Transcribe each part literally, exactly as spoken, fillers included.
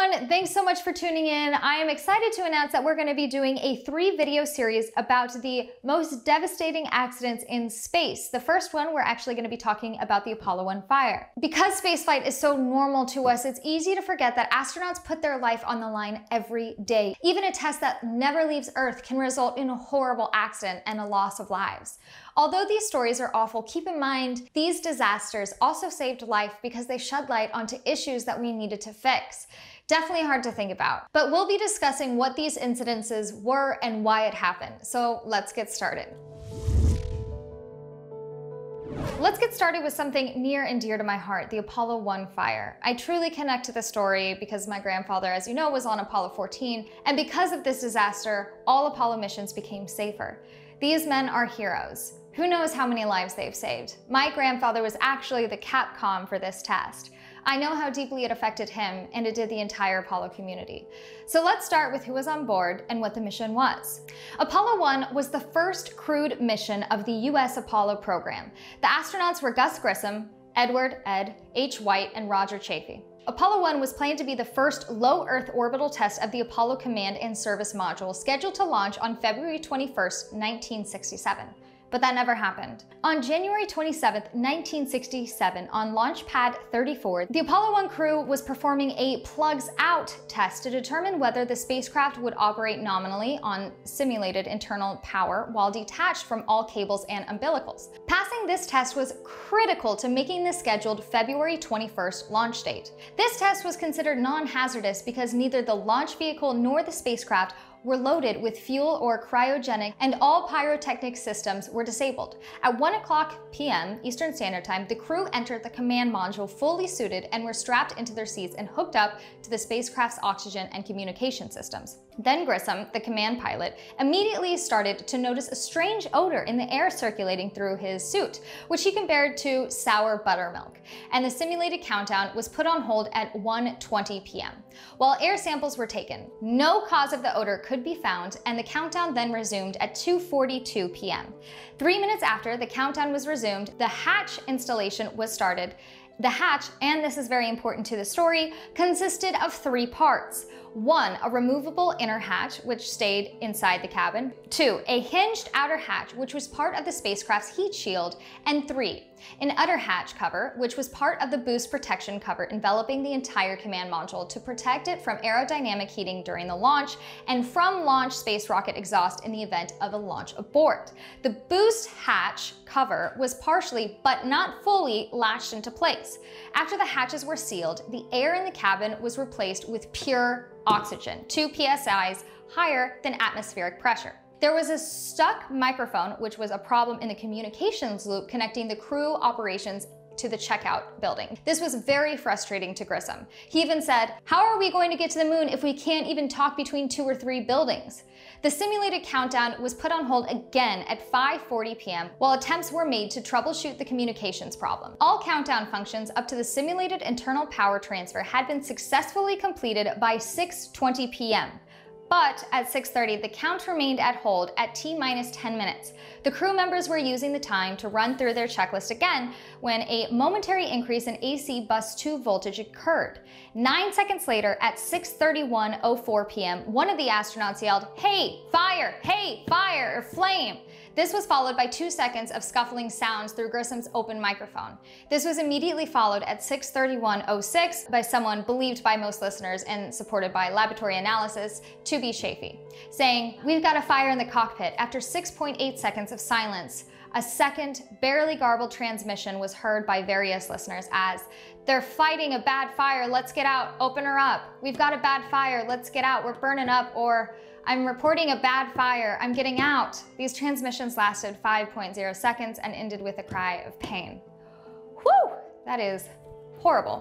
everyone, thanks so much for tuning in. I am excited to announce that we're going to be doing a three video series about the most devastating accidents in space. The first one, we're actually going to be talking about the Apollo one fire. Because spaceflight is so normal to us, it's easy to forget that astronauts put their life on the line every day. Even a test that never leaves Earth can result in a horrible accident and a loss of lives. Although these stories are awful, keep in mind these disasters also saved life because they shed light onto issues that we needed to fix. Definitely hard to think about, but we'll be discussing what these incidences were and why it happened. So let's get started. Let's get started with something near and dear to my heart, the Apollo one fire. I truly connect to the story because my grandfather, as you know, was on Apollo fourteen, and because of this disaster, all Apollo missions became safer. These men are heroes. Who knows how many lives they've saved? My grandfather was actually the Capcom for this test. I know how deeply it affected him, and it did the entire Apollo community. So let's start with who was on board and what the mission was. Apollo one was the first crewed mission of the U S Apollo program. The astronauts were Gus Grissom, Edward Ed, H. White, and Roger Chaffee. Apollo one was planned to be the first low Earth orbital test of the Apollo Command and Service Module, scheduled to launch on February twenty-first, nineteen sixty-seven. But that never happened. On January twenty-seventh, nineteen sixty-seven, on Launch Pad thirty-four, the Apollo one crew was performing a plugs-out test to determine whether the spacecraft would operate nominally on simulated internal power while detached from all cables and umbilicals. Passing this test was critical to making the scheduled February twenty-first launch date. This test was considered non-hazardous because neither the launch vehicle nor the spacecraft were loaded with fuel or cryogenic, and all pyrotechnic systems were disabled. At one o'clock p m Eastern Standard Time, the crew entered the command module fully suited and were strapped into their seats and hooked up to the spacecraft's oxygen and communication systems. Then Grissom, the command pilot, immediately started to notice a strange odor in the air circulating through his suit, which he compared to sour buttermilk, and the simulated countdown was put on hold at one twenty p m while air samples were taken. No cause of the odor could could be found, and the countdown then resumed at two forty-two p m Three minutes after the countdown was resumed, the hatch installation was started. The hatch, and this is very important to the story, consisted of three parts. One, a removable inner hatch, which stayed inside the cabin. Two, a hinged outer hatch, which was part of the spacecraft's heat shield. And three, an outer hatch cover, which was part of the boost protection cover enveloping the entire command module to protect it from aerodynamic heating during the launch and from launch space rocket exhaust in the event of a launch abort. The boost hatch cover was partially, but not fully, latched into place. After the hatches were sealed, the air in the cabin was replaced with pure oxygen, two P S Is higher than atmospheric pressure. There was a stuck microphone, which was a problem in the communications loop connecting the crew operations to the checkout building. This was very frustrating to Grissom. He even said, "How are we going to get to the moon if we can't even talk between two or three buildings?" The simulated countdown was put on hold again at five forty p m while attempts were made to troubleshoot the communications problem. All countdown functions up to the simulated internal power transfer had been successfully completed by six twenty p m But at six thirty, the count remained at hold at T minus ten minutes. The crew members were using the time to run through their checklist again when a momentary increase in A C bus two voltage occurred. Nine seconds later, at six thirty-one oh four p m, one of the astronauts yelled, "Hey, fire! Hey, fire!" or "Flame!" This was followed by two seconds of scuffling sounds through Grissom's open microphone. This was immediately followed at six thirty-one oh six by someone believed by most listeners and supported by laboratory analysis to be Chaffee, saying, "We've got a fire in the cockpit." After six point eight seconds of silence, a second, barely garbled transmission was heard by various listeners as, "They're fighting a bad fire. Let's get out. Open her up. We've got a bad fire. Let's get out. We're burning up," or "I'm reporting a bad fire. I'm getting out." These transmissions lasted five point oh seconds and ended with a cry of pain. Whew, that is horrible.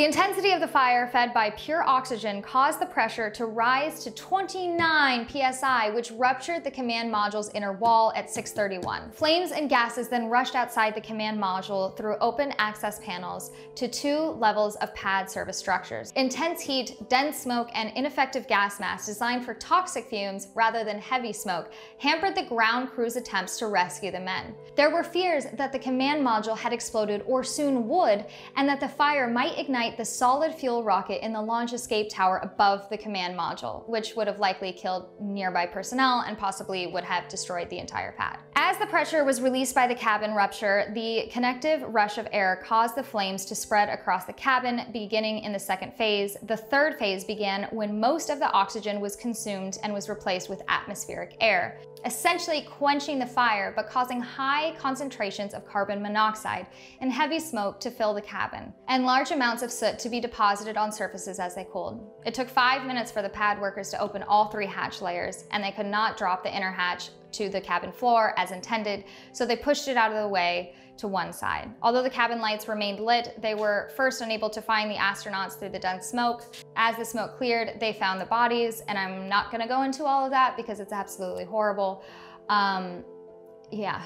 The intensity of the fire, fed by pure oxygen, caused the pressure to rise to twenty-nine P S I, which ruptured the command module's inner wall at six thirty-one. Flames and gases then rushed outside the command module through open access panels to two levels of pad service structures. Intense heat, dense smoke, and ineffective gas masks designed for toxic fumes rather than heavy smoke hampered the ground crew's attempts to rescue the men. There were fears that the command module had exploded or soon would, and that the fire might ignite ignite the solid fuel rocket in the launch escape tower above the command module, which would have likely killed nearby personnel and possibly would have destroyed the entire pad. As the pressure was released by the cabin rupture, the connective rush of air caused the flames to spread across the cabin, beginning in the second phase. The third phase began when most of the oxygen was consumed and was replaced with atmospheric air, essentially quenching the fire but causing high concentrations of carbon monoxide and heavy smoke to fill the cabin, and large amounts of soot to be deposited on surfaces as they cooled. It took five minutes for the pad workers to open all three hatch layers, and they could not drop the inner hatch to the cabin floor as intended, so they pushed it out of the way to one side. Although the cabin lights remained lit, they were first unable to find the astronauts through the dense smoke. As the smoke cleared, they found the bodies, and I'm not gonna go into all of that because it's absolutely horrible. Um, yeah.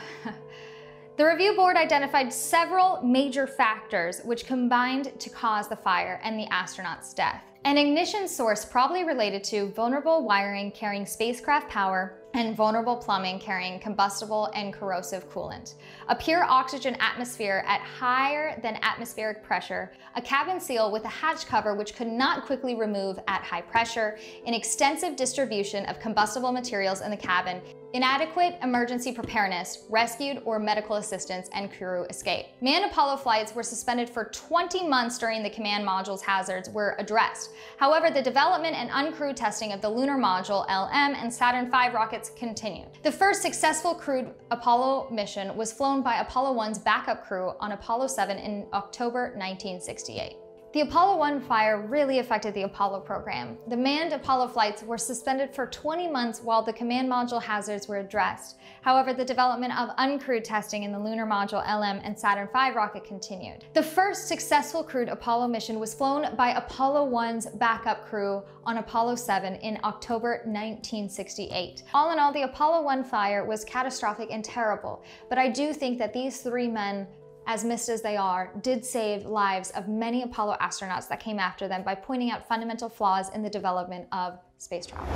The review board identified several major factors which combined to cause the fire and the astronauts' death. An ignition source probably related to vulnerable wiring carrying spacecraft power and vulnerable plumbing carrying combustible and corrosive coolant, a pure oxygen atmosphere at higher than atmospheric pressure, a cabin seal with a hatch cover which could not quickly remove at high pressure, an extensive distribution of combustible materials in the cabin, inadequate emergency preparedness, rescued or medical assistance, and crew escape. Manned Apollo flights were suspended for twenty months during the command module's hazards were addressed. However, the development and uncrewed testing of the Lunar Module L M and Saturn five rockets continued. The first successful crewed Apollo mission was flown by Apollo one's backup crew on Apollo seven in October nineteen sixty-eight. The Apollo one fire really affected the Apollo program. The manned Apollo flights were suspended for twenty months while the command module hazards were addressed. However, the development of uncrewed testing in the Lunar Module L M and Saturn five rocket continued. The first successful crewed Apollo mission was flown by Apollo one's backup crew on Apollo seven in October nineteen sixty-eight. All in all, the Apollo one fire was catastrophic and terrible, but I do think that these three men, as missed as they are, did save lives of many Apollo astronauts that came after them by pointing out fundamental flaws in the development of space travel.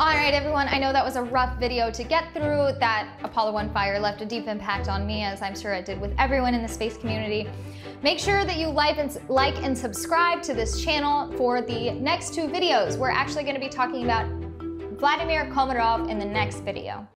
All right, everyone, I know that was a rough video to get through. That Apollo one fire left a deep impact on me, as I'm sure it did with everyone in the space community. Make sure that you like and, like and subscribe to this channel for the next two videos. We're actually gonna be talking about Vladimir Komarov in the next video.